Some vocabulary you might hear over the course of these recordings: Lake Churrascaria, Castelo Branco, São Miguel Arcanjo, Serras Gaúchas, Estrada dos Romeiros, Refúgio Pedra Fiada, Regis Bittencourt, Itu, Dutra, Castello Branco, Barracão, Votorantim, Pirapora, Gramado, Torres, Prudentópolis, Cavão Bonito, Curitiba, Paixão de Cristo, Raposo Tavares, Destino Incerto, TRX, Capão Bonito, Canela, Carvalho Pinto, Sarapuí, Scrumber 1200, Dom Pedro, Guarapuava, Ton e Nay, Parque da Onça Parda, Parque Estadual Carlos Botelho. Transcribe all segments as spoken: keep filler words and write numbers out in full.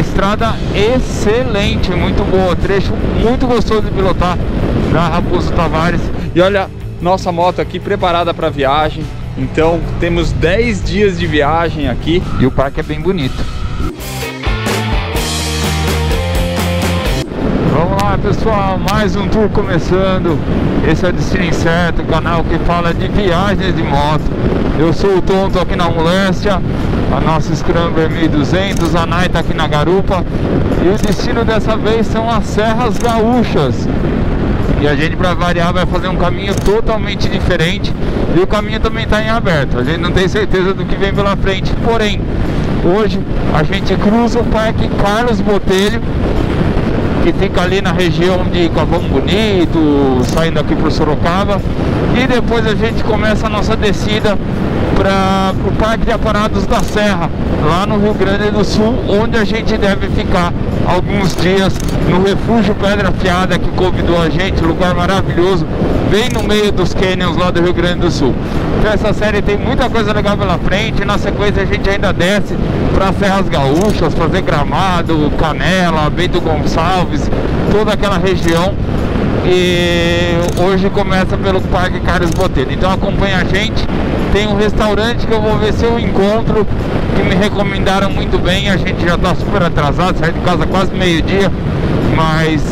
estrada excelente, muito boa, trecho muito gostoso de pilotar da Raposo Tavares. E olha, nossa moto aqui preparada para viagem. Então temos dez dias de viagem aqui e o parque é bem bonito. Vamos lá, pessoal, mais um tour começando. Esse é o Destino Incerto, o canal que fala de viagens de moto. Eu sou o Tonto aqui na ambulância, a nossa Scrumber mil e duzentos, a Nai tá aqui na garupa. E o destino dessa vez são as Serras Gaúchas. E a gente, para variar, vai fazer um caminho totalmente diferente. E o caminho também está em aberto, a gente não tem certeza do que vem pela frente. Porém, hoje a gente cruza o Parque Carlos Botelho, que fica ali na região de Cavão Bonito, saindo aqui por Sorocaba. E depois a gente começa a nossa descida para o Parque de Aparados da Serra, lá no Rio Grande do Sul, onde a gente deve ficar alguns dias no Refúgio Pedra Fiada, que convidou a gente, lugar maravilhoso, bem no meio dos canyons lá do Rio Grande do Sul. Então essa série tem muita coisa legal pela frente. Na sequência a gente ainda desce para Serras Gaúchas, fazer Gramado, Canela, Bento Gonçalves, toda aquela região. E hoje começa pelo Parque Carlos Botelho. Então acompanha a gente. Tem um restaurante que eu vou ver se eu encontro, que me recomendaram muito bem. A gente já está super atrasado, sai de casa quase meio dia, mas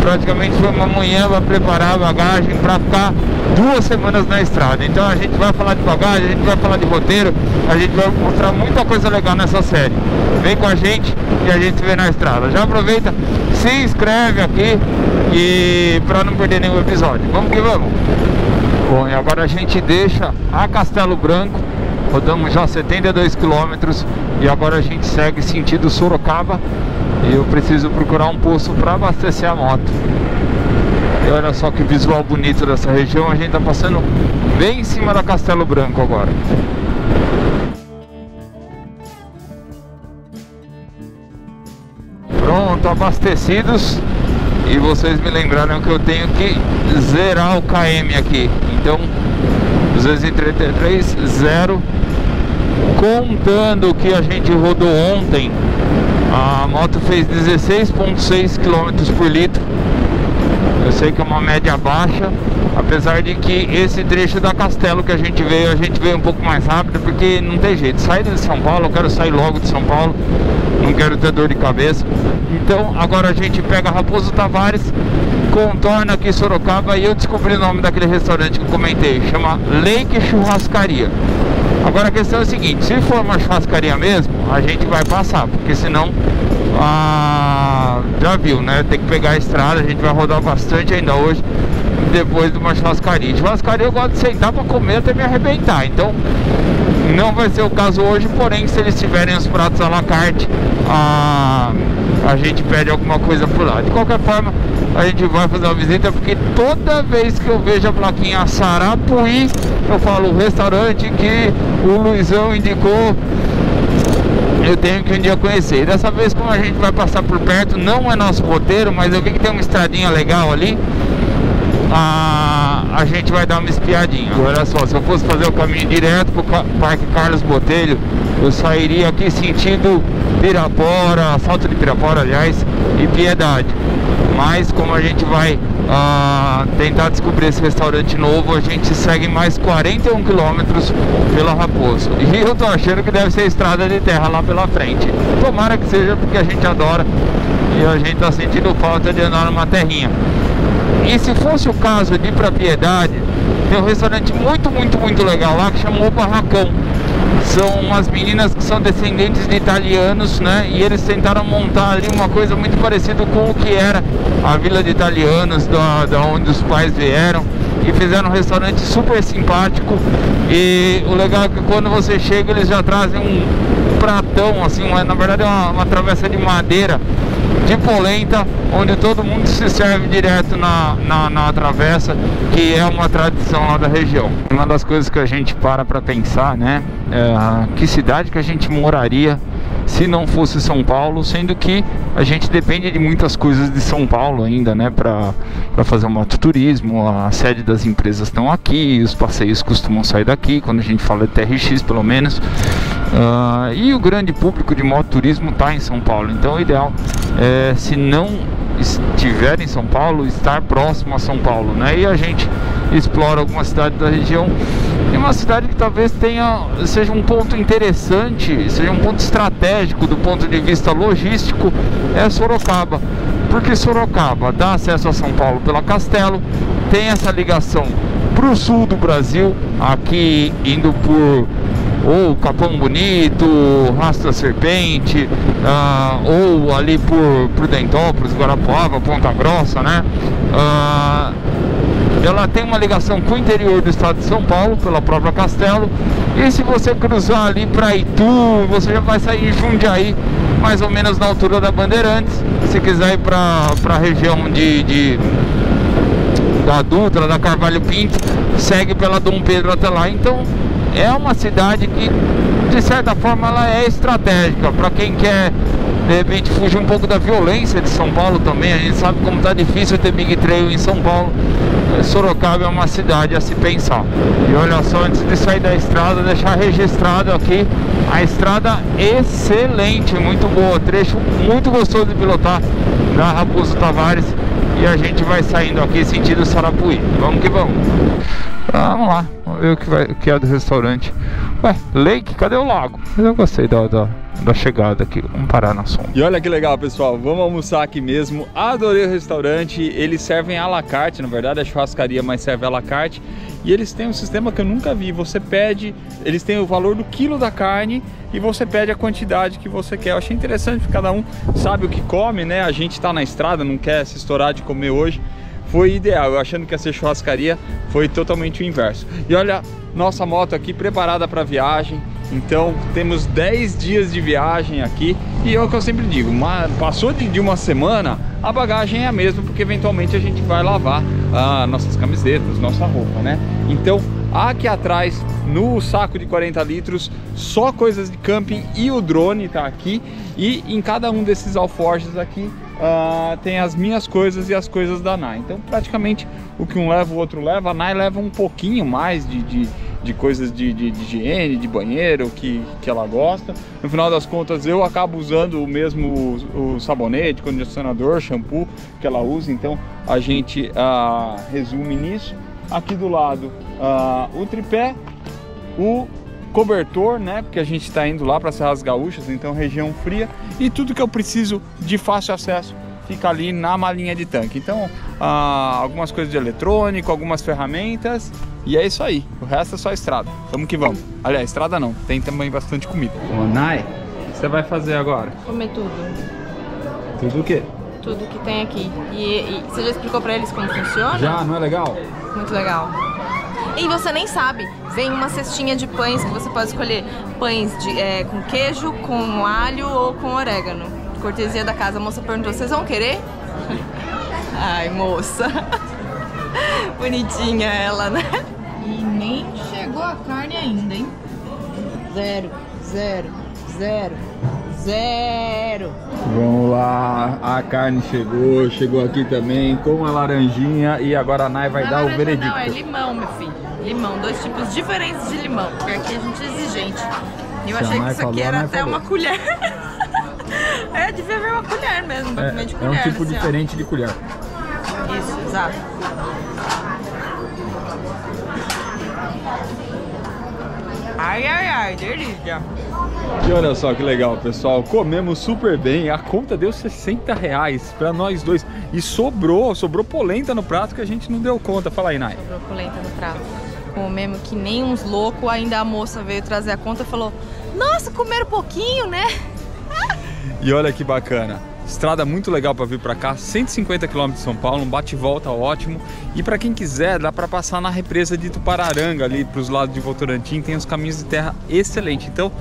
praticamente foi uma manhã para preparar a bagagem para ficar duas semanas na estrada. Então a gente vai falar de bagagem, a gente vai falar de roteiro, a gente vai mostrar muita coisa legal nessa série. Vem com a gente e a gente se vê na estrada. Já aproveita, se inscreve aqui e para não perder nenhum episódio. Vamos que vamos! Bom, e agora a gente deixa a Castelo Branco, rodamos já setenta e dois quilômetros e agora a gente segue sentido Sorocaba. E eu preciso procurar um posto para abastecer a moto. E olha só que visual bonito dessa região, a gente está passando bem em cima da Castelo Branco agora. Pronto, abastecidos. E vocês me lembraram que eu tenho que zerar o K M aqui. Então, duzentos e trinta e três, zero. Contando o que a gente rodou ontem, a moto fez dezesseis vírgula seis quilômetros por litro. Eu sei que é uma média baixa, apesar de que esse trecho da Castelo que a gente veio, a gente veio um pouco mais rápido, porque não tem jeito. Saí de São Paulo, eu quero sair logo de São Paulo, não quero ter dor de cabeça. Então agora a gente pega Raposo Tavares, contorna aqui Sorocaba e eu descobri o nome daquele restaurante que eu comentei, chama Lake Churrascaria. Agora a questão é a seguinte, se for uma churrascaria mesmo, a gente vai passar, porque senão, ah, já viu, né? Tem que pegar a estrada, a gente vai rodar bastante ainda hoje, depois de uma churrascaria. Churrascaria eu gosto de sentar para comer até me arrebentar, então não vai ser o caso hoje, porém se eles tiverem os pratos à la carte, a, a gente pede alguma coisa por lá. De qualquer forma, a gente vai fazer uma visita, porque toda vez que eu vejo a plaquinha Sarapuí, eu falo o restaurante que o Luizão indicou, eu tenho que um dia conhecer. E dessa vez, como a gente vai passar por perto, não é nosso roteiro, mas eu vi que tem uma estradinha legal ali, a, a gente vai dar uma espiadinha. Olha só, se eu fosse fazer o caminho direto pro Parque Carlos Botelho, eu sairia aqui sentido Pirapora, Assalto de Pirapora, aliás, e Piedade. Mas como a gente vai uh, tentar descobrir esse restaurante novo, a gente segue mais quarenta e um quilômetros pela Raposo. E eu tô achando que deve ser estrada de terra lá pela frente. Tomara que seja, porque a gente adora e a gente tá sentindo falta de andar numa terrinha. E se fosse o caso de ir pra Piedade, tem um restaurante muito, muito, muito legal lá que chamou Barracão. São umas meninas que são descendentes de italianos, né? E eles tentaram montar ali uma coisa muito parecida com o que era a vila de italianos, da, da onde os pais vieram. E fizeram um restaurante super simpático. E o legal é que quando você chega, eles já trazem um pratão, assim, uma, na verdade é uma, uma travessa de madeira de polenta, onde todo mundo se serve direto na, na, na travessa, que é uma tradição lá da região. Uma das coisas que a gente para pra pensar, né, é que cidade que a gente moraria se não fosse São Paulo, sendo que a gente depende de muitas coisas de São Paulo ainda, né, pra, pra fazer o mototurismo. A sede das empresas estão aqui, os passeios costumam sair daqui, quando a gente fala de T R X pelo menos. Uh, e o grande público de mototurismo está em São Paulo, então o ideal é, se não estiver em São Paulo, estar próximo a São Paulo, né? E a gente explora alguma cidade da região, e uma cidade que talvez tenha, seja um ponto interessante, seja um ponto estratégico do ponto de vista logístico, é Sorocaba, porque Sorocaba dá acesso a São Paulo pela Castelo, tem essa ligação para o sul do Brasil, aqui indo por ou Capão Bonito, Rastro Serpente, uh, ou ali por Prudentópolis, Guarapuava, Ponta Grossa, né? Uh, ela tem uma ligação com o interior do estado de São Paulo, pela própria Castelo, e se você cruzar ali para Itu, você já vai sair em Jundiaí, mais ou menos na altura da Bandeirantes. Se quiser ir para a região de, de, da Dutra, da Carvalho Pinto, segue pela Dom Pedro até lá. Então, é uma cidade que, de certa forma, ela é estratégica para quem quer, de repente, fugir um pouco da violência de São Paulo também. A gente sabe como está difícil ter Big Trail em São Paulo. Sorocaba é uma cidade a se pensar. E olha só, antes de sair da estrada, deixar registrado aqui a estrada excelente, muito boa, trecho muito gostoso de pilotar, da Raposo Tavares. E a gente vai saindo aqui sentido Sarapuí. Vamos que vamos. Ah, vamos lá, vamos ver o que, vai, o que é do restaurante. Ué, Lake, cadê o lago? Eu gostei da, da, da chegada aqui, vamos parar na sombra. E olha que legal, pessoal, vamos almoçar aqui mesmo. Adorei o restaurante, eles servem à la carte, na verdade é churrascaria, mas serve à la carte. E eles têm um sistema que eu nunca vi, você pede, eles têm o valor do quilo da carne e você pede a quantidade que você quer. Eu achei interessante, porque cada um sabe o que come, né? A gente tá na estrada, não quer se estourar de comer hoje. Foi ideal, eu achando que ia ser churrascaria, foi totalmente o inverso. E olha, nossa moto aqui preparada para viagem, então temos dez dias de viagem aqui. E é o que eu sempre digo, uma, passou de, de uma semana, a bagagem é a mesma, porque eventualmente a gente vai lavar ah, nossas camisetas, nossa roupa, né? Então, aqui atrás, no saco de quarenta litros, só coisas de camping e o drone tá aqui. E em cada um desses alforjes aqui, Uh, tem as minhas coisas e as coisas da Nai. Então praticamente o que um leva o outro leva. A Nai leva um pouquinho mais de, de, de coisas de, de, de higiene, de banheiro, que, que ela gosta. No final das contas eu acabo usando o mesmo o, o sabonete, condicionador, shampoo que ela usa. Então a gente uh, resume nisso. Aqui do lado uh, o tripé, o cobertor, né, porque a gente está indo lá para Serras Gaúchas, então região fria, e tudo que eu preciso de fácil acesso fica ali na malinha de tanque. Então ah, algumas coisas de eletrônico, algumas ferramentas, e é isso aí, o resto é só estrada, vamos que vamos. Aliás, estrada não, tem também bastante comida. Ô Nai, o que você vai fazer agora? Comer tudo. Tudo o quê? Tudo que tem aqui, e, e você já explicou para eles como funciona? Já, não é legal? Muito legal. E você nem sabe, vem uma cestinha de pães que você pode escolher, pães de, é, com queijo, com alho ou com orégano. Cortesia da casa, a moça perguntou, vocês vão querer? Ai, moça, bonitinha ela, né? E nem chegou a carne ainda, hein? Zero, zero, zero, zero. Vamos lá, a carne chegou, chegou aqui também com a laranjinha, e agora a Nai vai dar o veredicto. Não, é limão, meu filho. Limão, dois tipos diferentes de limão, porque aqui a gente é exigente. Eu Se achei que isso aqui era até uma colher. É, devia haver uma colher mesmo, pra comer de colher. É um tipo assim, diferente ó. de colher. Isso, exato. Ai, ai, ai, delícia. E olha só que legal, pessoal, comemos super bem, a conta deu sessenta reais pra nós dois. E sobrou, sobrou polenta no prato que a gente não deu conta. Fala aí, Nai. Sobrou polenta no prato. Comemos que nem uns loucos, ainda a moça veio trazer a conta e falou, nossa, comeram pouquinho, né? E olha que bacana, estrada muito legal para vir para cá, cento e cinquenta quilômetros de São Paulo, um bate-volta ótimo. E para quem quiser, dá para passar na represa de Itupararanga, ali para os lados de Votorantim, tem uns caminhos de terra excelente. Então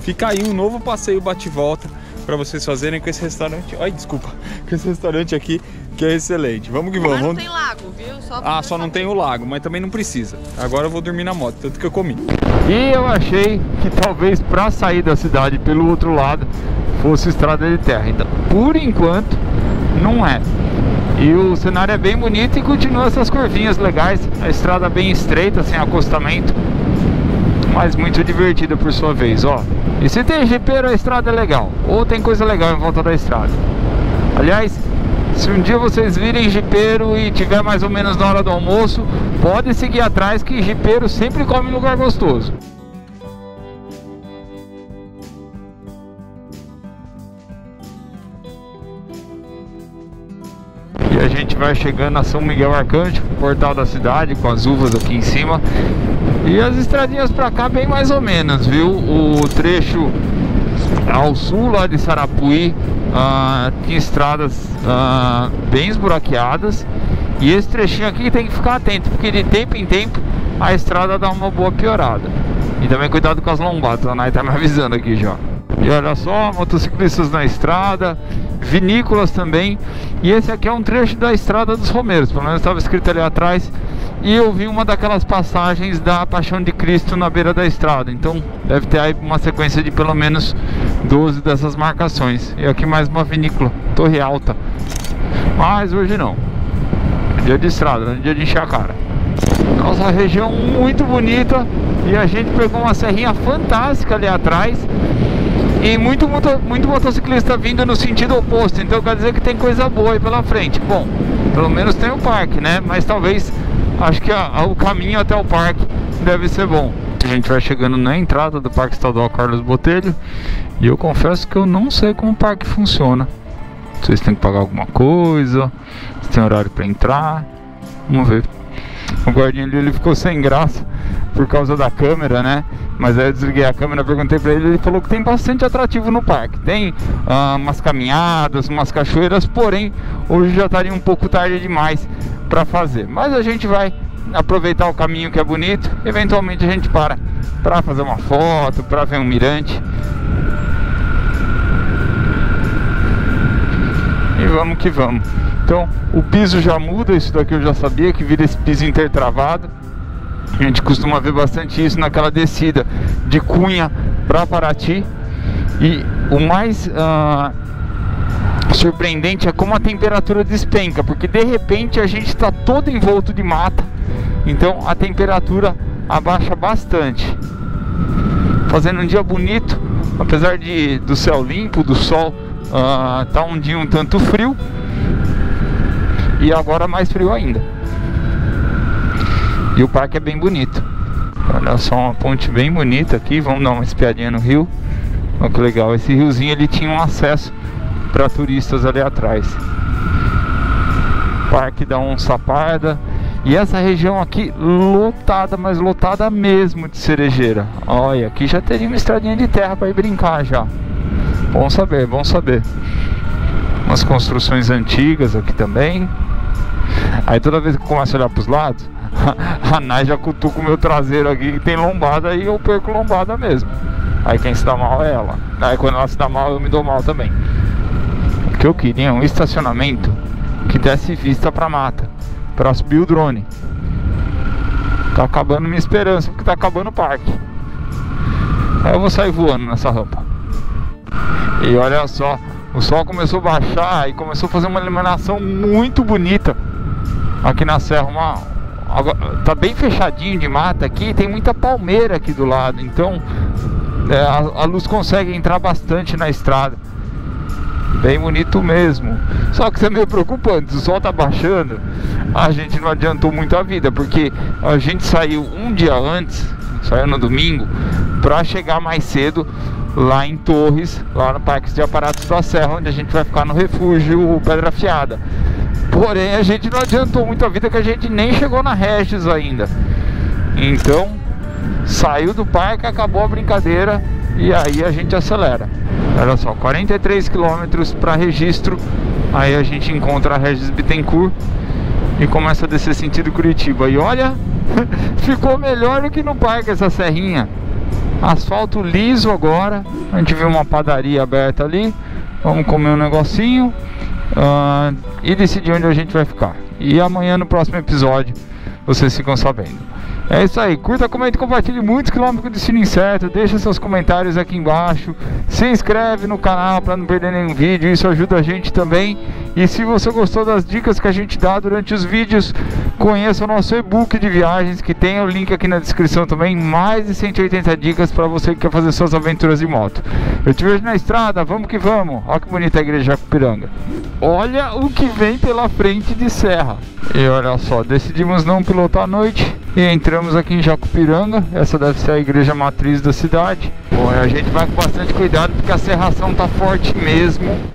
fica aí um novo passeio bate-volta para vocês fazerem com esse restaurante, ai, desculpa, com esse restaurante aqui, que é excelente. Vamos que vamos. Mas não tem lago, viu? Só ah, só não tem o lago, mas também não precisa. Agora eu vou dormir na moto, tanto que eu comi. E eu achei que talvez para sair da cidade pelo outro lado fosse estrada de terra. Então, por enquanto, não é. E o cenário é bem bonito e continua essas curvinhas legais. A estrada bem estreita, sem acostamento. mas muito divertida por sua vez, ó. E se tem jipeiro, a estrada é legal, ou tem coisa legal em volta da estrada. Aliás, se um dia vocês virem jipeiro e tiver mais ou menos na hora do almoço, pode seguir atrás que jipeiro sempre come em lugar gostoso. E a gente vai chegando a São Miguel Arcanjo, portal da cidade, com as uvas aqui em cima. E as estradinhas pra cá bem mais ou menos, viu? O trecho ao sul lá de Sarapuí ah, tinha estradas ah, bem esburaqueadas. E esse trechinho aqui tem que ficar atento, porque de tempo em tempo a estrada dá uma boa piorada. E também cuidado com as lombadas, a Nai tá me avisando aqui já. E olha só, motociclistas na estrada, vinícolas também. E esse aqui é um trecho da Estrada dos Romeiros, pelo menos estava escrito ali atrás. E eu vi uma daquelas passagens da Paixão de Cristo na beira da estrada. Então deve ter aí uma sequência de pelo menos doze dessas marcações. E aqui mais uma vinícola, Torre Alta. Mas hoje não, dia de estrada, dia de encher a cara. Nossa, região muito bonita. E a gente pegou uma serrinha fantástica ali atrás. E muito, muito, muito motociclista vindo no sentido oposto, então quer dizer que tem coisa boa aí pela frente. Bom, pelo menos tem o parque, né? Mas talvez, acho que a, a, o caminho até o parque deve ser bom. A gente vai chegando na entrada do Parque Estadual Carlos Botelho. E eu confesso que eu não sei como o parque funciona. Vocês têm que pagar alguma coisa, se tem horário para entrar, vamos ver. O guardinha ali, ele ficou sem graça por causa da câmera, né? Mas aí eu desliguei a câmera, perguntei pra ele, ele falou que tem bastante atrativo no parque. Tem ah, umas caminhadas, umas cachoeiras, porém hoje já estaria um pouco tarde demais pra fazer. Mas a gente vai aproveitar o caminho que é bonito. Eventualmente a gente para pra fazer uma foto, pra ver um mirante. E vamos que vamos. Então o piso já muda, isso daqui eu já sabia, que vira esse piso intertravado. A gente costuma ver bastante isso naquela descida de Cunha para Paraty. E o mais ah, surpreendente é como a temperatura despenca, porque de repente a gente está todo envolto de mata, então a temperatura abaixa bastante, fazendo um dia bonito, apesar de, do céu limpo, do sol, ah, tá um dia um tanto frio, e agora mais frio ainda. E o parque é bem bonito. Olha só, uma ponte bem bonita aqui. Vamos dar uma espiadinha no rio. Olha que legal, esse riozinho ele tinha um acesso para turistas ali atrás. Parque da Onça Parda. E essa região aqui lotada, mas lotada mesmo de cerejeira. Olha, aqui já teria uma estradinha de terra para ir brincar já. Bom saber, bom saber. Umas construções antigas aqui também. Aí toda vez que eu começo a olhar para os lados, a Nai já cutuca o meu traseiro aqui, que tem lombada, e eu perco lombada mesmo. Aí quem se dá mal é ela. Aí quando ela se dá mal, eu me dou mal também. O que eu queria é um estacionamento que desse vista pra mata, pra subir o drone. Tá acabando minha esperança, porque tá acabando o parque. Aí eu vou sair voando nessa rampa. E olha só, o sol começou a baixar e começou a fazer uma iluminação muito bonita aqui na serra. Uma... Agora, tá bem fechadinho de mata aqui, tem muita palmeira aqui do lado, então é, a, a luz consegue entrar bastante na estrada. Bem bonito mesmo. Só que isso é meio preocupante, o sol tá baixando. A gente não adiantou muito a vida, porque a gente saiu um dia antes, saiu no domingo, pra chegar mais cedo lá em Torres, lá no Parque de Aparados da Serra, onde a gente vai ficar no Refúgio Pedra Fiada. Porém, a gente não adiantou muito a vida, que a gente nem chegou na Regis ainda. Então, saiu do parque, acabou a brincadeira e aí a gente acelera. Olha só, quarenta e três quilômetros para registro. Aí a gente encontra a Regis Bittencourt e começa a descer sentido Curitiba. E olha, ficou melhor do que no parque essa serrinha. Asfalto liso agora. A gente vê uma padaria aberta ali. Vamos comer um negocinho. Uh, e decidir onde a gente vai ficar. E amanhã no próximo episódio vocês ficam sabendo. É isso aí, curta, comenta e compartilhe muitos quilômetros do Destino Incerto. Deixa seus comentários aqui embaixo. Se inscreve no canal para não perder nenhum vídeo, isso ajuda a gente também. E se você gostou das dicas que a gente dá durante os vídeos, conheça o nosso e-book de viagens, que tem o link aqui na descrição também, mais de cento e oitenta dicas para você que quer fazer suas aventuras de moto. Eu te vejo na estrada, vamos que vamos. Olha que bonita a igreja de Jacupiranga. Olha o que vem pela frente de serra. E olha só, decidimos não pilotar à noite e entramos aqui em Jacupiranga. Essa deve ser a igreja matriz da cidade. Bom, a gente vai com bastante cuidado porque a serração tá forte mesmo.